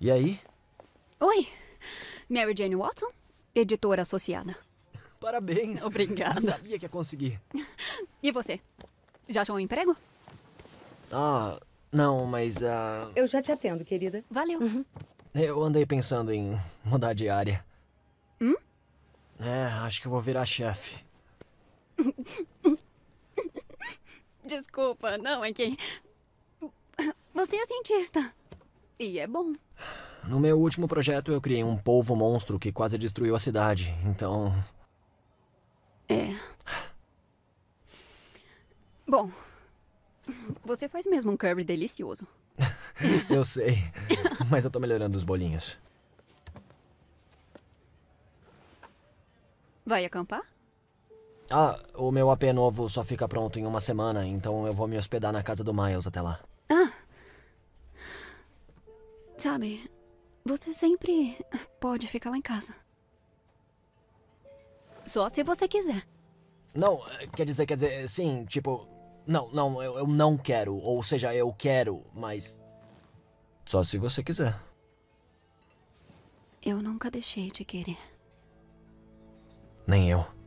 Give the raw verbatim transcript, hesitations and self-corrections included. E aí? Oi, Mary Jane Watson, editora associada. Parabéns. Obrigada. Eu sabia que ia conseguir. E você? Já achou um emprego? Ah, não, mas... Uh... Eu já te atendo, querida. Valeu. Uhum. Eu andei pensando em mudar de área. Hum? É, acho que eu vou virar chefe. Desculpa, não é que... Você é cientista. E é bom. No meu último projeto, eu criei um polvo monstro que quase destruiu a cidade, então... É... Bom, você faz mesmo um curry delicioso. Eu sei, mas eu tô melhorando os bolinhos. Vai acampar? Ah, o meu A P novo só fica pronto em uma semana, então eu vou me hospedar na casa do Miles até lá. Ah! Sabe, você sempre pode ficar lá em casa. Só se você quiser. Não, quer dizer, quer dizer, sim, tipo... Não, não, eu, eu não quero, ou seja, eu quero, mas... Só se você quiser. Eu nunca deixei de querer. Nem eu.